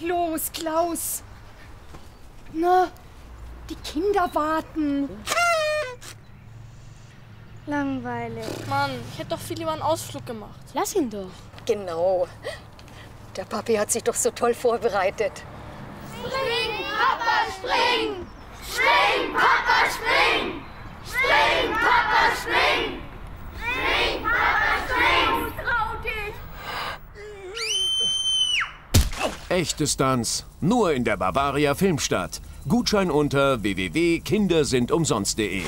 Los, Klaus! Na, die Kinder warten. Langweilig. Mann, ich hätte doch viel lieber einen Ausflug gemacht. Lass ihn doch. Genau. Der Papi hat sich doch so toll vorbereitet. Spring, Papa, spring! Spring, Papa, spring! Spring, Papa, spring! Spring, Papa, spring! Trau dich! Echtes Tanz. Nur in der Bavaria Filmstadt. Gutschein unter www.kindersindumsonst.de